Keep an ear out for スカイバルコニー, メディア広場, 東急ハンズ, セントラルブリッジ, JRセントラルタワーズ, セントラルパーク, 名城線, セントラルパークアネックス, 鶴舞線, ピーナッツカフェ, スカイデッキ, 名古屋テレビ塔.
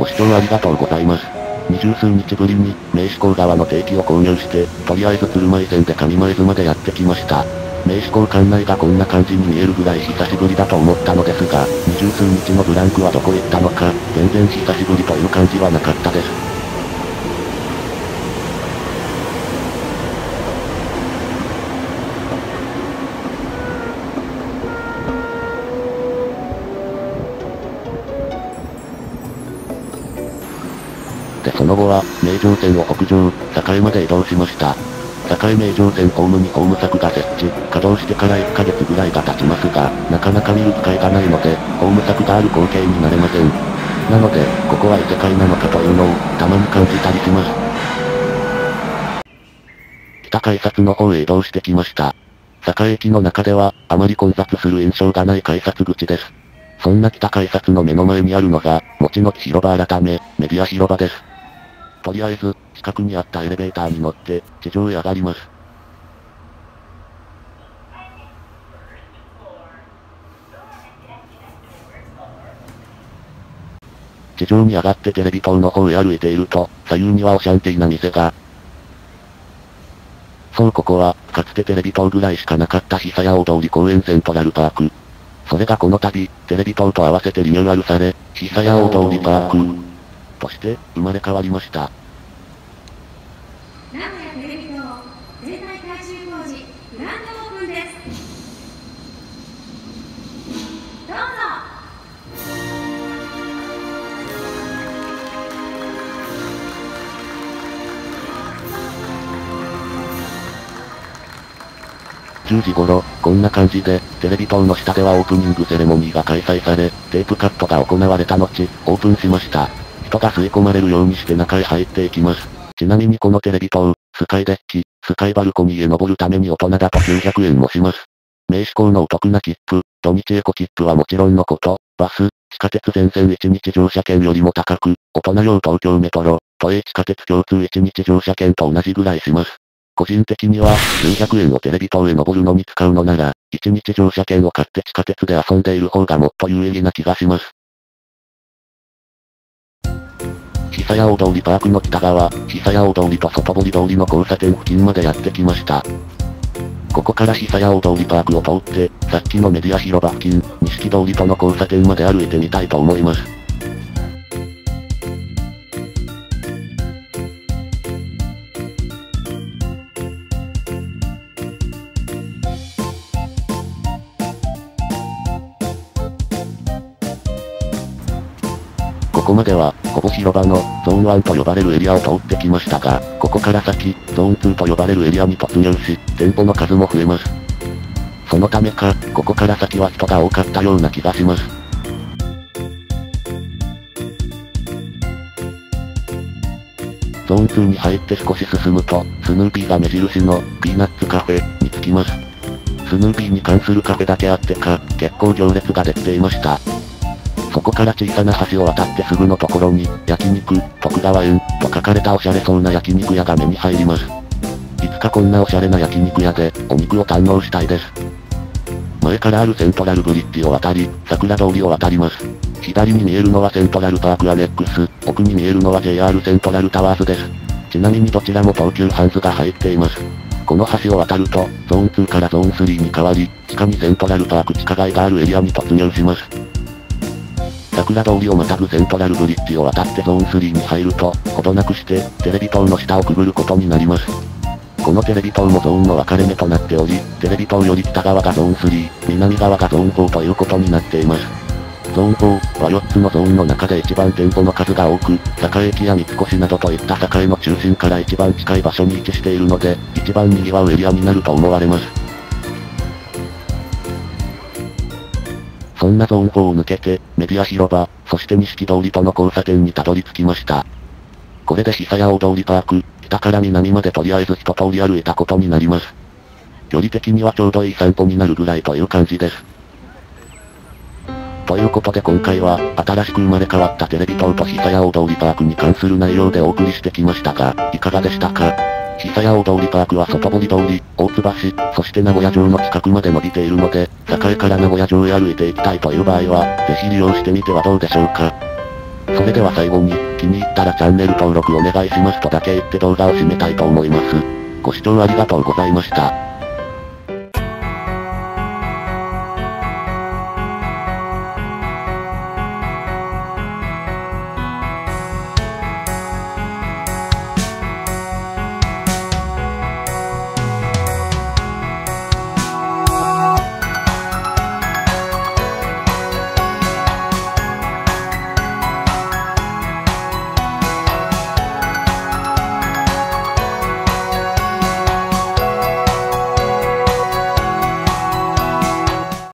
ご視聴ありがとうございます。二十数日ぶりに、名刺講側の定期を購入して、とりあえず鶴舞線で上舞津までやってきました。名刺講館内がこんな感じに見えるぐらい久しぶりだと思ったのですが、二十数日のブランクはどこ行ったのか、全然久しぶりという感じはなかったです。その後は、名城線を北上、栄まで移動しました。栄名城線ホームにホーム柵が設置、稼働してから1ヶ月ぐらいが経ちますが、なかなか見る機会がないので、ホーム柵がある光景になれません。なので、ここは異世界なのかというのを、たまに感じたりします。北改札の方へ移動してきました。栄駅の中では、あまり混雑する印象がない改札口です。そんな北改札の目の前にあるのが、餅の木広場改め、メディア広場です。とりあえず、近くにあったエレベーターに乗って、地上へ上がります。地上に上がってテレビ塔の方へ歩いていると、左右にはオシャンティーな店が。そう、ここは、かつてテレビ塔ぐらいしかなかった久屋大通公園セントラルパーク。それがこの度、テレビ塔と合わせてリニューアルされ、久屋大通パーク。として生まれ変わりました。名古屋テレビ塔全体改修工事グランドオープンです。どうぞ。10時頃、こんな感じで、テレビ塔の下ではオープニングセレモニーが開催され、テープカットが行われた後、オープンしました。人が吸い込まれるようにして中へ入っていきます。ちなみにこのテレビ塔、スカイデッキ、スカイバルコニーへ登るために大人だと900円もします。名刺講のお得な切符、土日エコ切符はもちろんのこと、バス、地下鉄全線1日乗車券よりも高く、大人用東京メトロ、都営地下鉄共通1日乗車券と同じぐらいします。個人的には、900円をテレビ塔へ登るのに使うのなら、1日乗車券を買って地下鉄で遊んでいる方がもっと有意義な気がします。久屋大通パークの北側、久屋大通と外堀通りの交差点付近までやってきました。ここから久屋大通パークを通って、さっきのメディア広場付近、錦通りとの交差点まで歩いてみたいと思います。ここまでは、ほぼ広場のゾーン1と呼ばれるエリアを通ってきましたが、ここから先、ゾーン2と呼ばれるエリアに突入し、店舗の数も増えます。そのためか、ここから先は人が多かったような気がします。ゾーン2に入って少し進むと、スヌーピーが目印のピーナッツカフェに着きます。スヌーピーに関するカフェだけあってか、結構行列ができていました。そこから小さな橋を渡ってすぐのところに、焼肉、徳川園、と書かれたおしゃれそうな焼肉屋が目に入ります。いつかこんなおしゃれな焼肉屋で、お肉を堪能したいです。前からあるセントラルブリッジを渡り、桜通りを渡ります。左に見えるのはセントラルパークアネックス、奥に見えるのは JR セントラルタワーズです。ちなみにどちらも東急ハンズが入っています。この橋を渡ると、ゾーン2からゾーン3に変わり、地下にセントラルパーク地下街があるエリアに突入します。桜通りをまたぐセントラルブリッジを渡ってゾーン3に入ると、ほどなくして、テレビ塔の下をくぐることになります。このテレビ塔もゾーンの分かれ目となっており、テレビ塔より北側がゾーン3、南側がゾーン4ということになっています。ゾーン4は4つのゾーンの中で一番店舗の数が多く、栄駅や三越などといった栄の中心から一番近い場所に位置しているので、一番賑わうエリアになると思われます。そんなゾーン4を抜けて、メディア広場、そして錦通りとの交差点にたどり着きました。これで久屋大通パーク、北から南までとりあえず一通り歩いたことになります。距離的にはちょうどいい散歩になるぐらいという感じです。ということで今回は、新しく生まれ変わったテレビ塔と久屋大通パークに関する内容でお送りしてきましたが、いかがでしたか？久屋大通パークは外堀通り、大津橋、そして名古屋城の近くまで伸びているので、栄から名古屋城へ歩いていきたいという場合は、ぜひ利用してみてはどうでしょうか。それでは最後に、気に入ったらチャンネル登録お願いしますとだけ言って動画を締めたいと思います。ご視聴ありがとうございました。